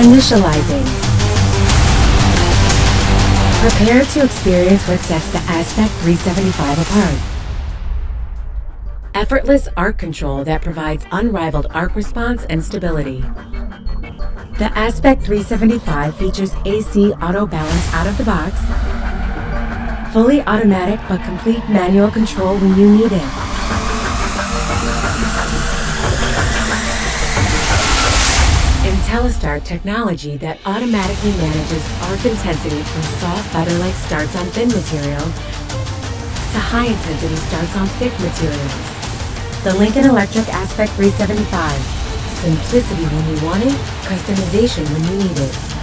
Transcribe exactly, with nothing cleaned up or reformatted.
Initializing. Prepare to experience what sets the Aspect three seventy-five apart. Effortless arc control that provides unrivaled arc response and stability. The Aspect three seventy-five features A C Auto-Balance out of the box, fully automatic but complete manual control when you need it. Intellistart technology that automatically manages arc intensity from soft butter-like starts on thin material to high-intensity starts on thick materials. The Lincoln Electric Aspect three seventy-five. Simplicity when you want it, customization when you need it.